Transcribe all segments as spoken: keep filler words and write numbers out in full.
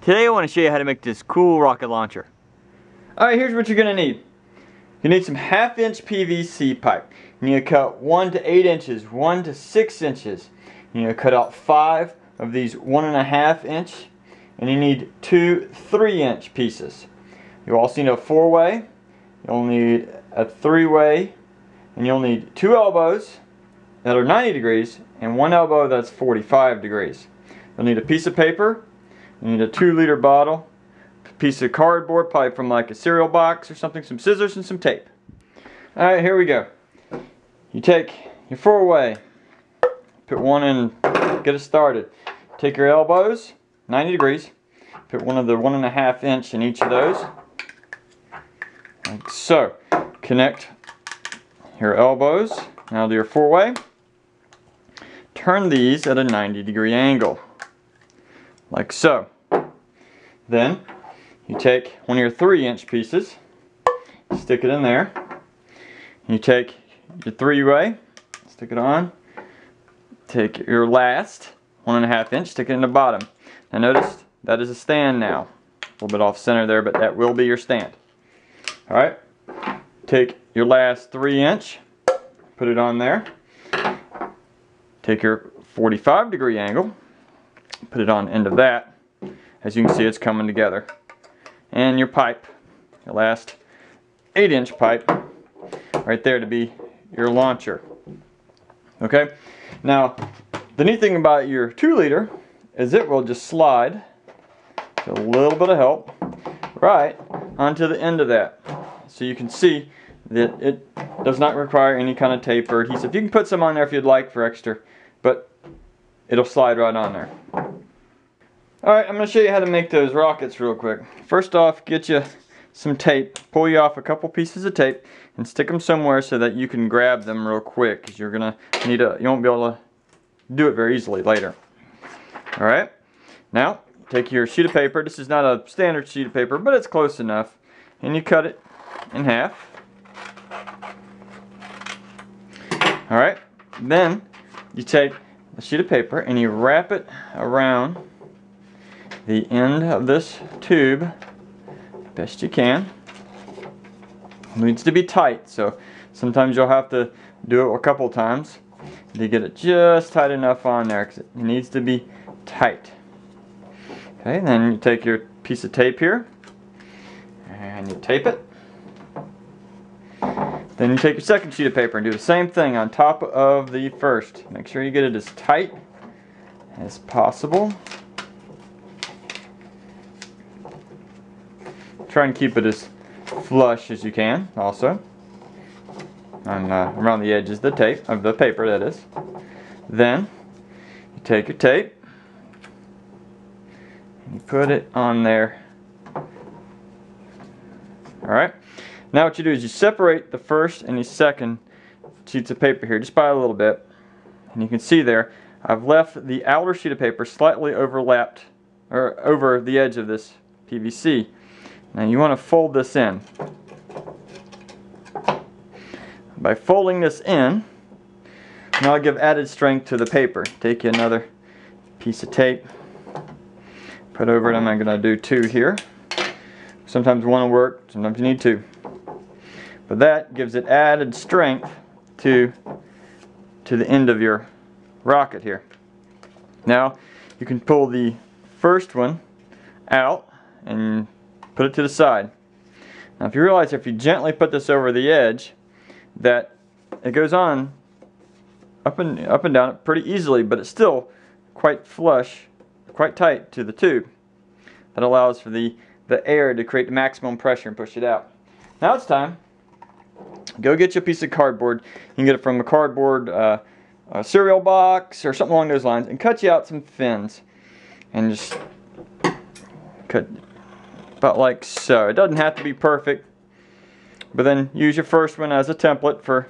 Today I want to show you how to make this cool rocket launcher. Alright, here's what you're going to need. You need some half inch P V C pipe. You need to cut one to eight inches, one to six inches. You need to cut out five of these one and a half inch, and you need two three inch pieces. You also need a four way, you'll need a three way, and you'll need two elbows that are ninety degrees and one elbow that's forty-five degrees. You'll need a piece of paper, you need a two liter bottle, a piece of cardboard, probably from like a cereal box or something, some scissors and some tape. Alright, here we go. You take your four way, put one in, get it started. Take your elbows, ninety degrees, put one of the one and a half inch in each of those, like so. Connect your elbows, now do your four way. Turn these at a ninety degree angle, like so. Then you take one of your three inch pieces, stick it in there. You take your three way, stick it on. Take your last one and a half inch, stick it in the bottom. Now notice that is a stand now. A little bit off center there, but that will be your stand. Alright, take your last three inch, put it on there. Take your forty-five degree angle, put it on the end of that. As you can see, it's coming together. And your pipe, your last eight inch pipe, right there to be your launcher. Okay, now the neat thing about your two liter is it will just slide, with a little bit of help, right onto the end of that. So you can see that it does not require any kind of tape or adhesive. You can put some on there if you'd like for extra, but it'll slide right on there. Alright, I'm going to show you how to make those rockets real quick. First off, get you some tape. Pull you off a couple pieces of tape and stick them somewhere so that you can grab them real quick, because you're going to need a, you won't be able to do it very easily later. Alright, now take your sheet of paper. This is not a standard sheet of paper, but it's close enough. And you cut it in half. Alright, then you take a sheet of paper and you wrap it around the end of this tube best you can. It needs to be tight, so sometimes you'll have to do it a couple times to get it just tight enough on there, because it needs to be tight. Okay, then you take your piece of tape here and you tape it. Then you take your second sheet of paper and do the same thing on top of the first. Make sure you get it as tight as possible. Try and keep it as flush as you can also. And uh, around the edges of the tape, of the paper that is. Then you take your tape and you put it on there. Alright. Now what you do is you separate the first and the second sheets of paper here, just by a little bit. And you can see there, I've left the outer sheet of paper slightly overlapped, or over the edge of this P V C. Now you want to fold this in. By folding this in, now I'll give added strength to the paper. Take you another piece of tape, put over it. I'm going to do two here. Sometimes one will work, sometimes you need two. But that gives it added strength to, to the end of your rocket here. Now you can pull the first one out and put it to the side. Now if you realize if you gently put this over the edge, that it goes on up and, up and down pretty easily, but it's still quite flush, quite tight to the tube. That allows for the, the air to create the maximum pressure and push it out. Now it's time. Go get you a piece of cardboard. You can get it from a cardboard uh, a cereal box or something along those lines, and cut you out some fins. And just cut about like so. It doesn't have to be perfect, but then use your first one as a template for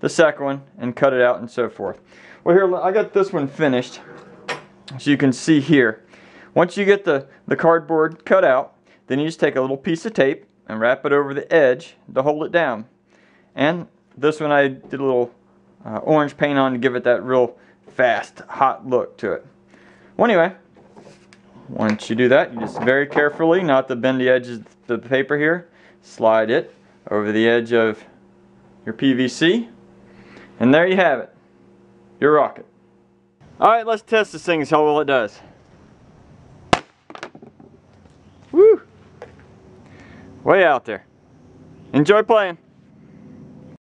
the second one and cut it out and so forth. Well, here, I got this one finished, so you can see here. Once you get the, the cardboard cut out, then you just take a little piece of tape and wrap it over the edge to hold it down. And this one I did a little uh, orange paint on to give it that real fast, hot look to it. Well, anyway, Once you do that, you just very carefully, not to bend the edges of the paper here, slide it over the edge of your P V C, and there you have it, your rocket. Alright, let's test this thing and see how well it does. Woo! Way out there. Enjoy playing.